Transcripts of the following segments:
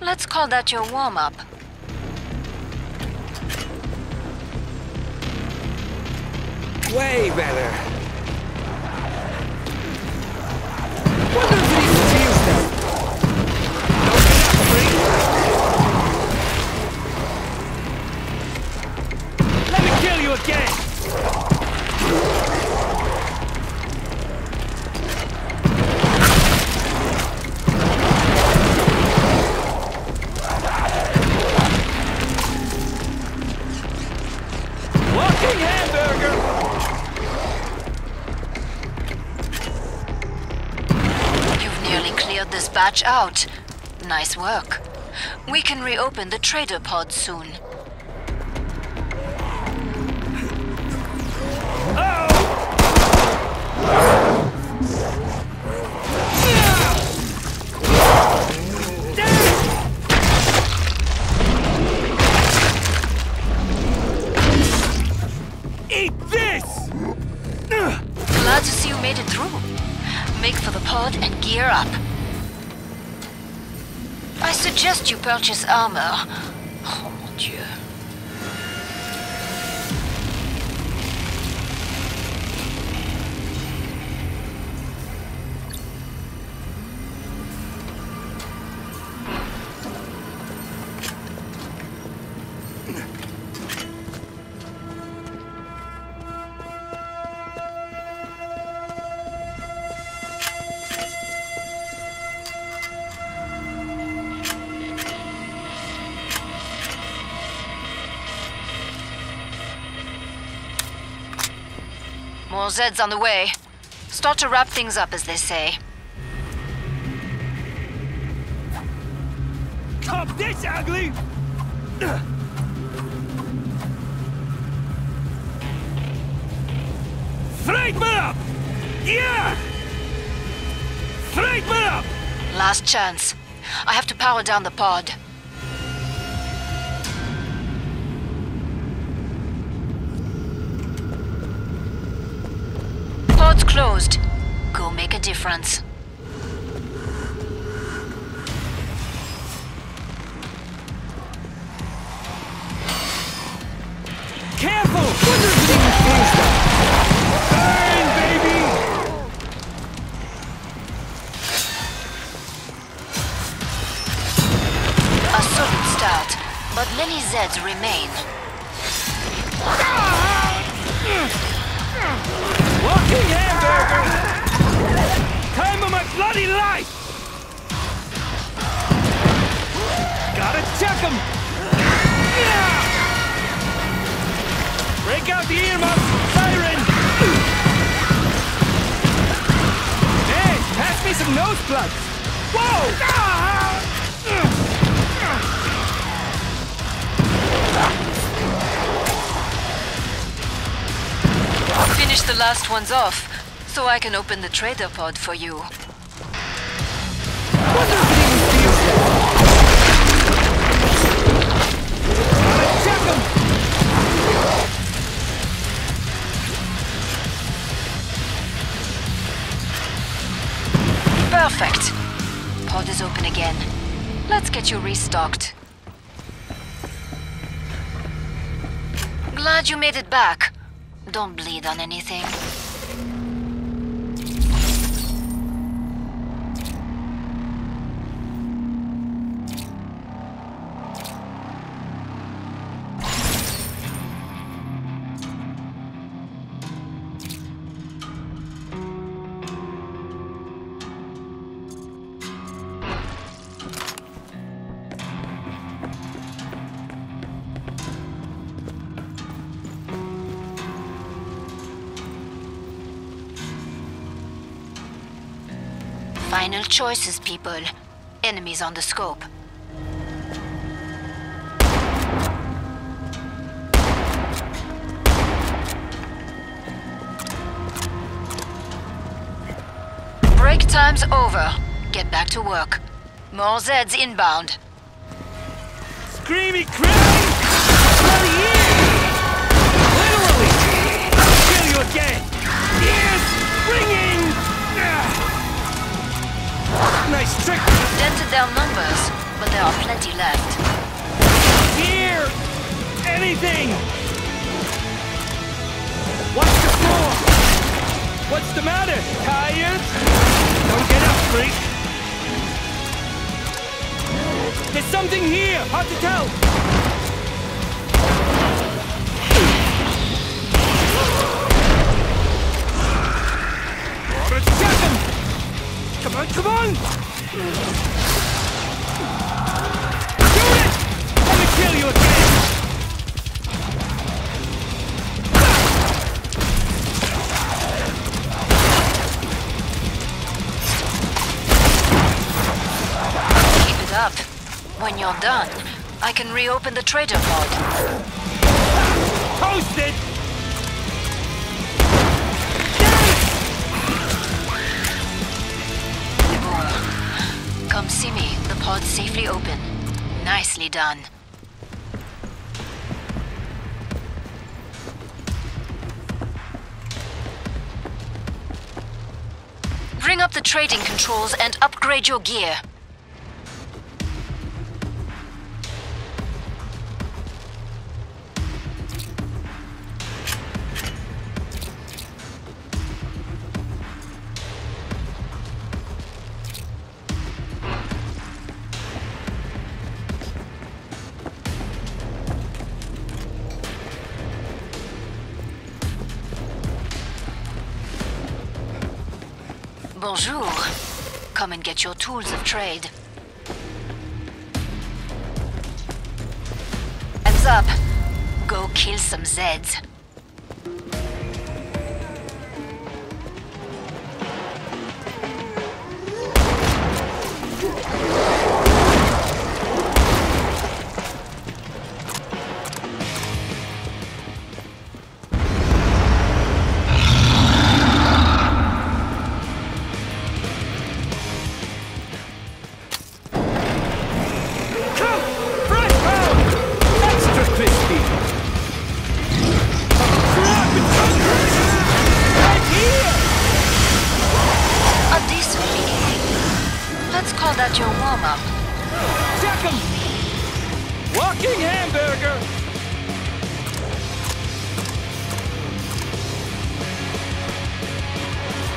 Let's call that your warm-up. Way better. Wonder if we can use them. Open up, Bree. Let me kill you again. This batch out. Nice work. We can reopen the trader pod soon. Eat this! Glad to see you made it through. Make for the pod and gear up. I suggest you purchase armor. Oh mon Dieu. More Zeds on the way. Start to wrap things up, as they say. Cop this, ugly! Freight me up! Yeah! Freight me up! Last chance. I have to power down the pod. Pod's closed. Go make a difference. Careful! Burn, baby! A solid start, but many Zeds remain. Walking hamburger! Time of my bloody life! Gotta check him! Break out the earmuff! Siren! Hey, pass me some nose plugs! Whoa! Finish the last ones off, so I can open the trader pod for you. Perfect. Pod is open again. Let's get you restocked. Glad you made it back. Don't bleed on anything. Final choices, people. Enemies on the scope. Time's over. Get back to work. More Zeds inbound. Screamy crap! Bloody ears! Literally! I'll kill you again! Ears ringing! Nice trick! You've dented their numbers, but there are plenty left. Here! Anything! Watch the floor! What's the matter? Tired? Don't get up, freak! There's something here! Hard to tell! Attack him! Come on, come on! Do it! I'm gonna kill you again! Keep it up. When you're done, I can reopen the trader pod. Toasted! Deborah, come see me. The pod's safely open. Nicely done. Bring up the trading controls and upgrade your gear. Bonjour. Come and get your tools of trade. Heads up. Go kill some Zeds.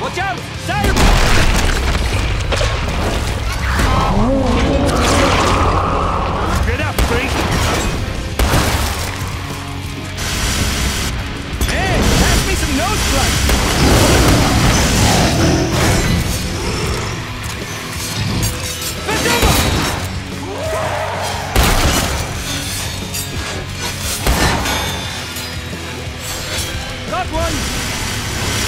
Watch out! Cyber! Get up, freak! Hey, pass me some nose plugs! Bedeva! Got one!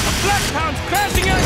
A flat pound's crashing out!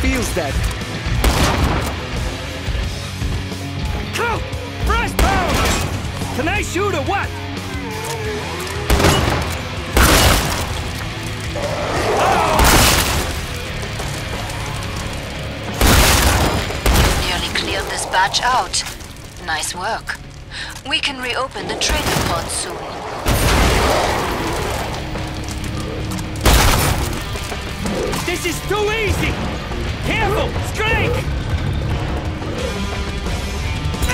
Feels that. Cool! Brass pound! Can I shoot or what? Oh. Nearly cleared this batch out. Nice work. We can reopen the trader pod soon. This is too easy! Careful! Strike! Ah!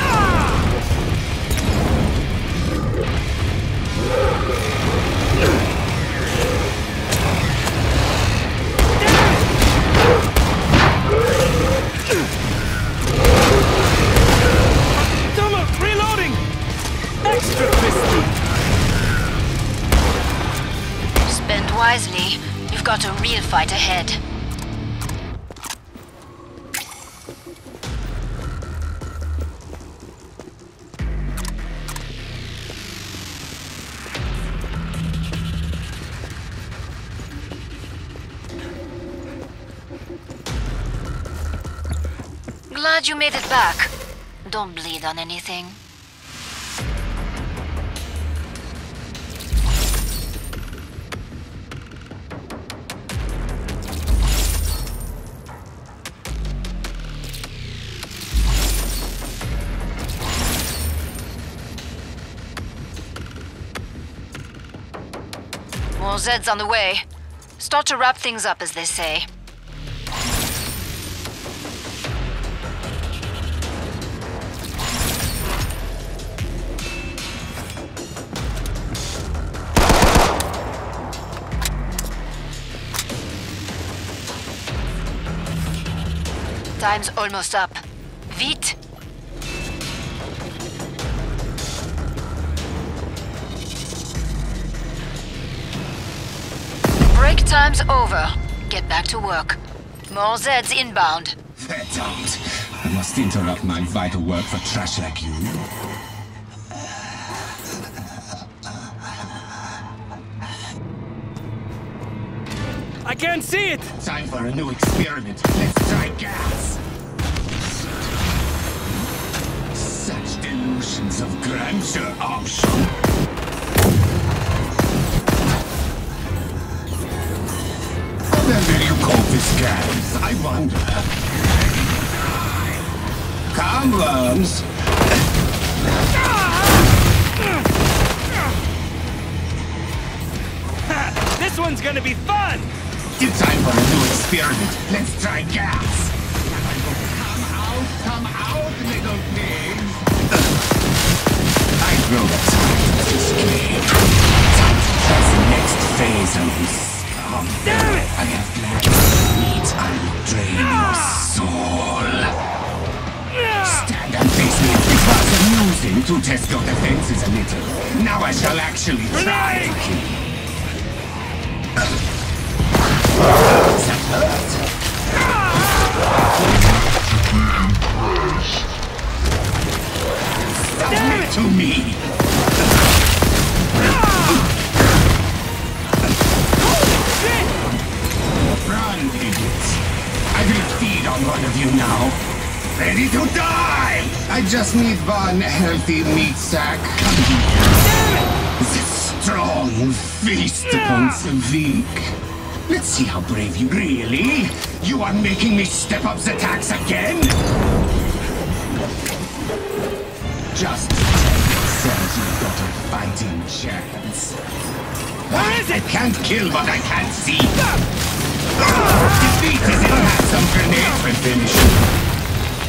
Damn it! Dumb Got a real fight ahead. Glad you made it back. Don't bleed on anything. More Zeds on the way. Start to wrap things up, as they say. Time's almost up. Vite! Break time's over. Get back to work. More Zeds inbound. They don't. I must interrupt my vital work for trash like you. I can't see it! Time for a new experiment. Let's try gas! Such delusions of grandeur option. Whatever you call this gas, I wonder. Come, worms. This one's gonna be fun! It's time for a new experiment. Let's try gas. Come out, little pigs. I grow up to this game. That's the next phase of this. Damn it! I have lacked meat. I will drain your soul. Stand and face me. It was amusing to test your defenses a little. Now I shall actually try to kill you. Does that hurt? Stop it to me! Run, idiots! I will feed on one of you now. Ready to die! I just need one healthy meat sack. The strong feast upon the weak. Let's see how brave you really. You are making me step up the tax again. Just tell yourself you've got a fighting chance. What is it? Can't kill what I can't see. Defeat is in that some grenades will finish you.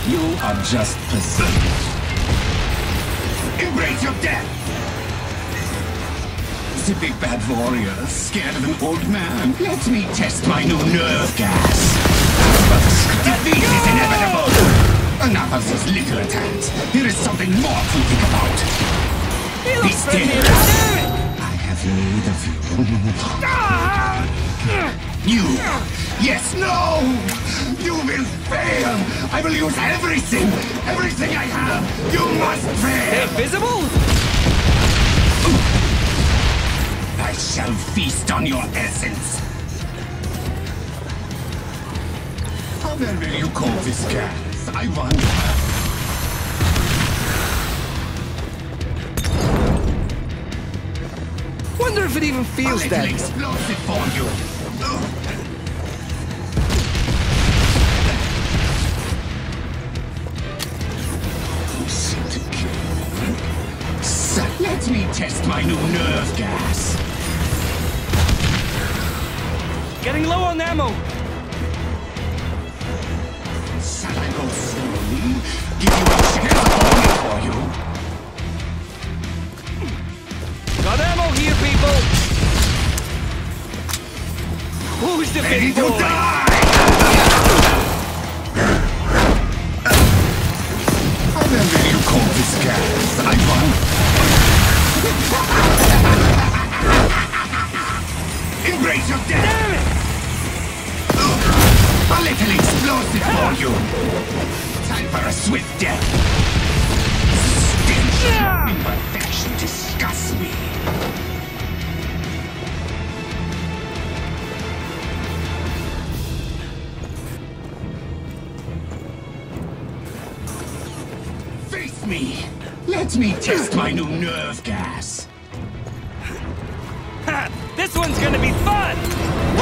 You are just passive. Embrace your death! The big bad warrior, scared of an old man. Let me test my new nerve gas. But defeat is inevitable! Enough of these little attacks. There is something more to think about. Be still. I have need of you. You! Yes, no! You will fail! I will use everything! Everything I have! You must fail! They're visible? I shall feast on your essence! How then will you call this gas? I wonder. I wonder if it even feels that. A little explosive for you. You seem to kill. So let me test my new nerve gas. Getting low on ammo. Shall I go slowly? Give you a chance only for you. Got ammo here, people! Who's the big boy? How the hell you call this gas? I won! Embrace your death! Damn it! for you. Time for a swift death. Stench of imperfection disgusts me. Face me. Let me test my new nerve gas. Ha! This one's gonna be fun.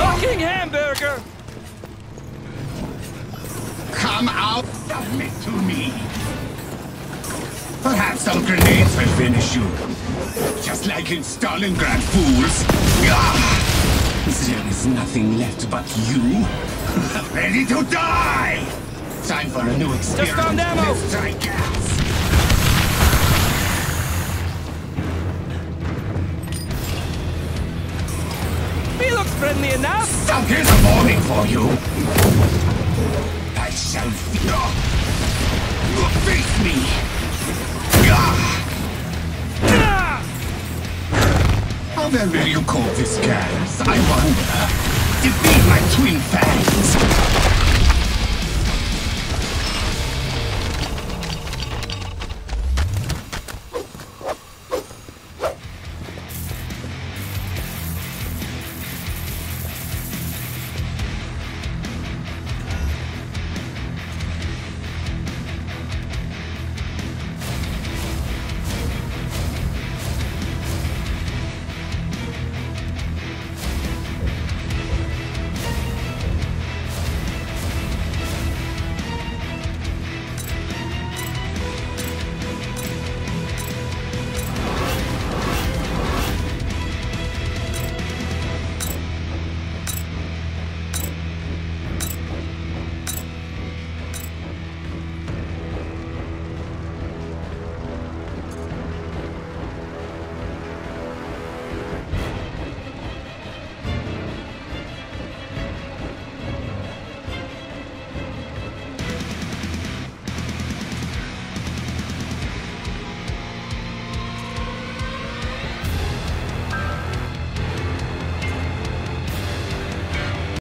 Walking hamburger. Come out, submit to me. Perhaps some grenades will finish you. Just like in Stalingrad, fools. There is nothing left but you. Ready to die! Time for a new experience. Just found ammo! Let's try gas. He looks friendly enough. So here's a warning for you. I shall fear. You face me. How the hell you call this gas? I wonder. Defeat my twin fat.